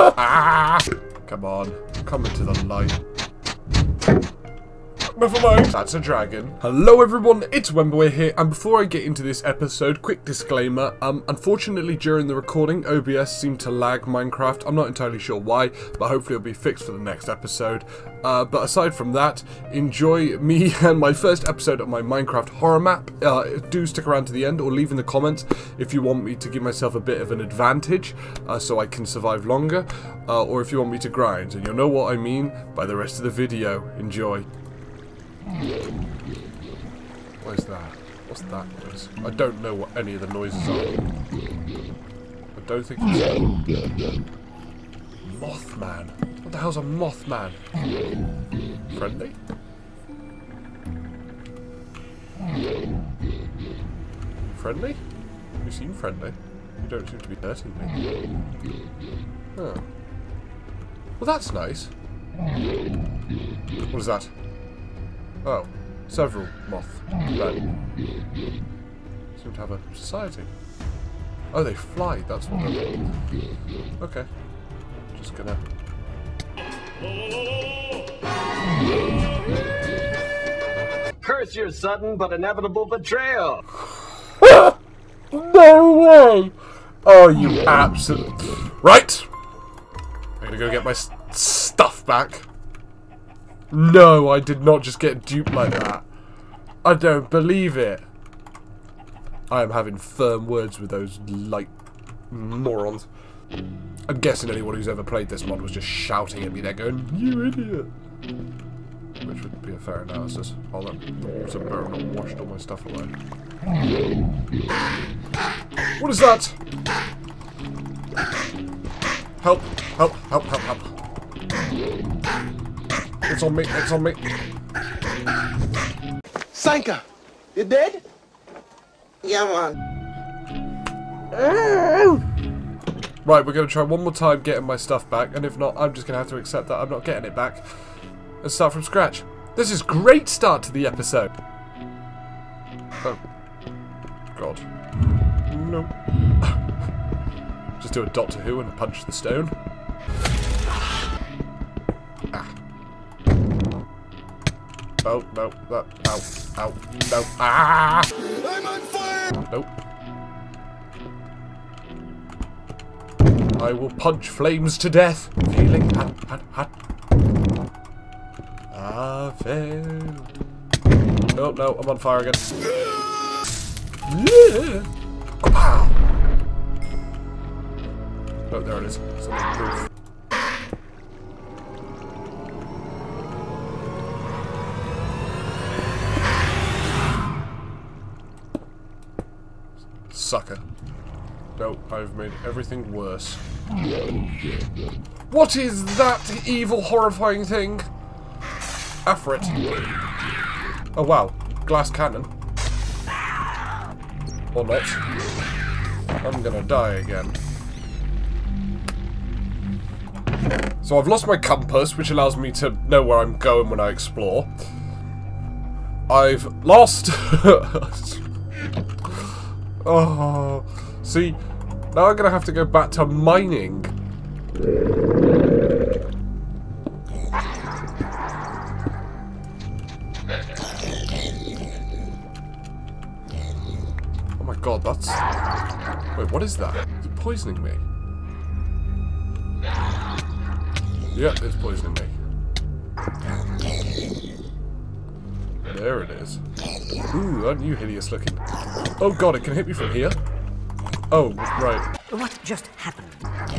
Ah! Come on, come into the light. Never mind, that's a dragon. Hello everyone, it's AWemboWay here, and before I get into this episode, quick disclaimer, unfortunately during the recording, OBS seemed to lag Minecraft. I'm not entirely sure why, but hopefully it'll be fixed for the next episode. But aside from that, enjoy me and my first episode of my Minecraft horror map. Do stick around to the end, or leave in the comments if you want me to give myself a bit of an advantage, so I can survive longer, or if you want me to grind, and you'll know what I mean by the rest of the video. Enjoy. What is that? What's that noise? I don't know what any of the noises are. I don't think it's... Mothman? What the hell's a Mothman? Friendly? Friendly? You seem friendly. You don't seem to be hurting me. Huh. Well, that's nice. What is that? Oh, several moths. Seem to have a society. Oh, they fly, that's what they're doing. Okay. Just gonna... Curse your sudden but inevitable betrayal! No way! Oh, you absolute... Right! I'm gonna go get my stuff back. No, I did not just get duped like that. I don't believe it. I am having firm words with those, like, morons. I'm guessing anyone who's ever played this mod was just shouting at me there going, "You idiot!" Which would be a fair analysis. Oh, that water barrel washed all my stuff away. What is that? Help, help, help, help, help. It's on me, it's on me. Sanka, you dead? Yeah, man. Right, we're going to try one more time getting my stuff back, and if not, I'm just going to have to accept that I'm not getting it back and start from scratch. This is a great start to the episode. Oh. God. No. Just do a Doctor Who and punch the stone. Oh, no, that, ow, ow, no, ah! I'm on fire! Nope. I will punch flames to death. Feeling hot, hot, hot. I failed. Oh, no, I'm on fire again. Yeah. Oh, there it is. It's on the roof. Sucker. No, I've made everything worse. What is that evil, horrifying thing? Afrit. Oh wow, glass cannon. Or not. I'm gonna die again. So I've lost my compass, which allows me to know where I'm going when I explore. I've lost... Oh, see, now I'm going to have to go back to mining. Oh my god, that's... Wait, what is that? Is it poisoning me? Yeah, it's poisoning me. There it is. Ooh, aren't you hideous looking? Oh god, it can hit me from here. Oh, right. What just happened?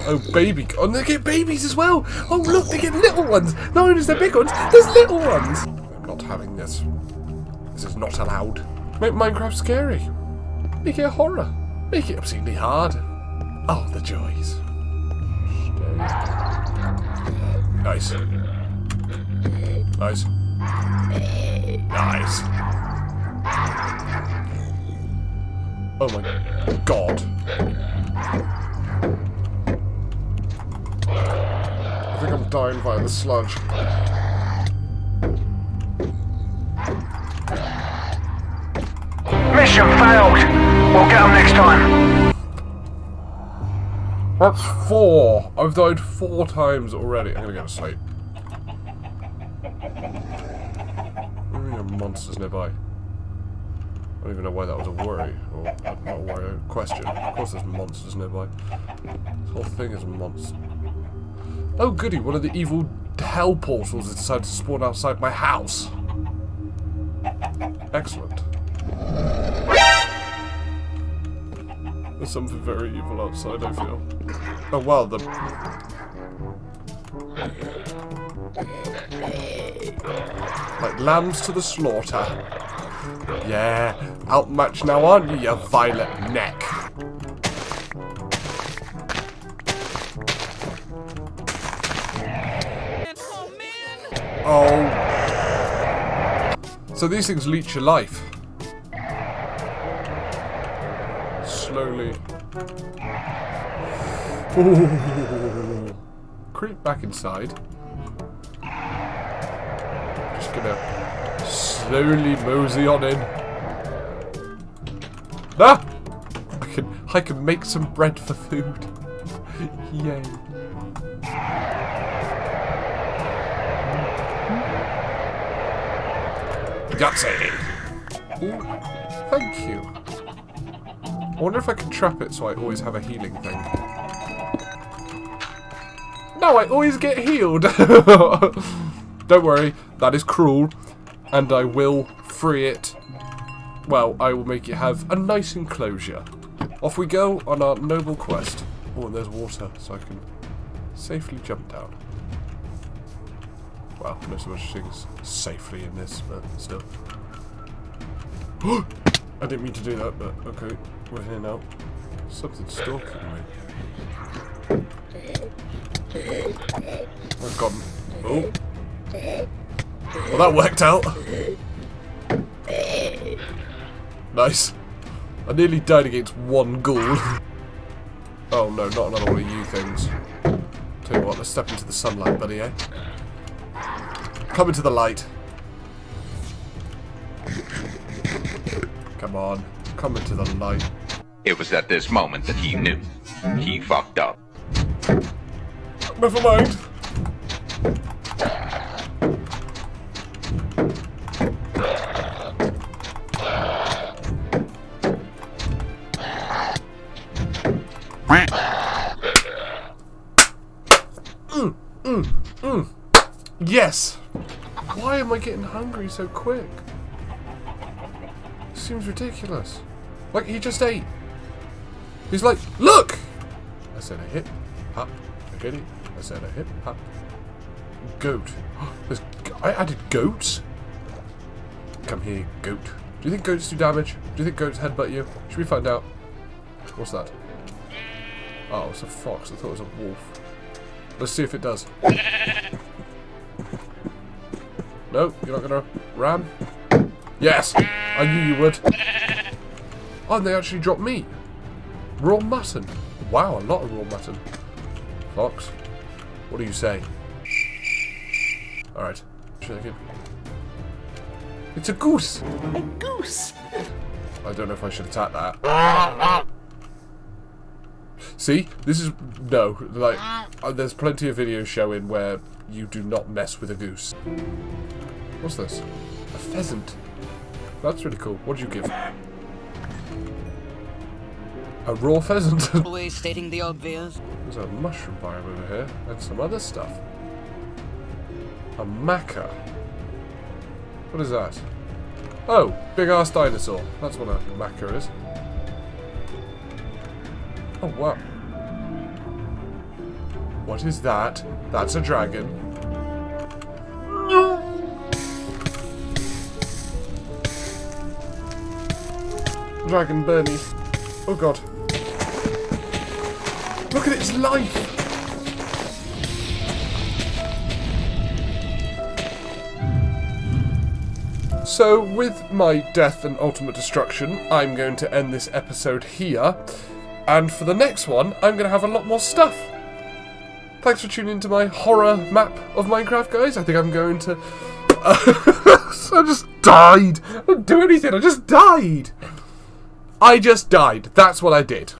Oh, baby. Oh, and they get babies as well. Oh, look, they get little ones. Not only is there big ones, there's little ones. I'm not having this. This is not allowed. Make Minecraft scary. Make it a horror. Make it obscenely hard. Oh, the joys. Stay. Nice. Nice. Nice. Oh my god. I think I'm dying via the sludge. Mission failed. We'll get them next time. That's four. I've died four times already. I'm gonna go to sleep. There are monsters nearby. I don't even know why that was a worry. Or not a worry, a question. Of course there's monsters nearby. This whole thing is monsters. Oh goody, one of the evil hell portals has decided to spawn outside my house. Excellent. There's something very evil outside, I feel. Oh wow, the... like lambs to the slaughter. Yeah, outmatched now, aren't you, you violet neck? Oh. So these things leech your life. Slowly. Ooh. Creep back inside. Just gonna slowly mosey on in. Ah! I can make some bread for food. Yay. Gutsy! Ooh, thank you. I wonder if I could trap it so I always have a healing thing. No, I always get healed! Don't worry, that is cruel. And I will free it. Well, I will make it have a nice enclosure. Off we go on our noble quest. Oh, and there's water, so I can safely jump down. Well, wow, no so much things safely in this, but still. I didn't mean to do that, but okay, we're here now. Something's stalking me. I've got... oh. Well, that worked out. Nice. I nearly died against one ghoul. Oh no, not another one of you things. Tell you what, let's step into the sunlight, buddy, eh? Come into the light. Come on, come into the light. It was at this moment that he knew. He fucked up. Never mind. Yes! Why am I getting hungry so quick? Seems ridiculous. Like, he just ate. He's like, look! I said a hip, hop, I get it. I said a hip, hop. Goat. I added goats? Come here, goat. Do you think goats do damage? Do you think goats headbutt you? Should we find out? What's that? Oh, it's a fox. I thought it was a wolf. Let's see if it does. No, you're not gonna ram? Yes! I knew you would. Oh, and they actually dropped meat. Raw mutton. Wow, a lot of raw mutton. Fox, what do you say? Alright, check it. It's a goose! A goose! I don't know if I should attack that. See? This is... no. Like, there's plenty of videos showing where you do not mess with a goose. What's this? A pheasant. That's really cool. What did you give? A raw pheasant. Always stating the obvious. There's a mushroom biome over here and some other stuff. A maca. What is that? Oh, big ass dinosaur. That's what a maca is. Oh wow. What is that? That's a dragon. Dragon Bernie. Oh god. Look at its life! So, with my death and ultimate destruction, I'm going to end this episode here. And for the next one, I'm going to have a lot more stuff. Thanks for tuning into my horror map of Minecraft, guys. I think I'm going to... I just died! I didn't do anything, I just died! I just died. That's what I did.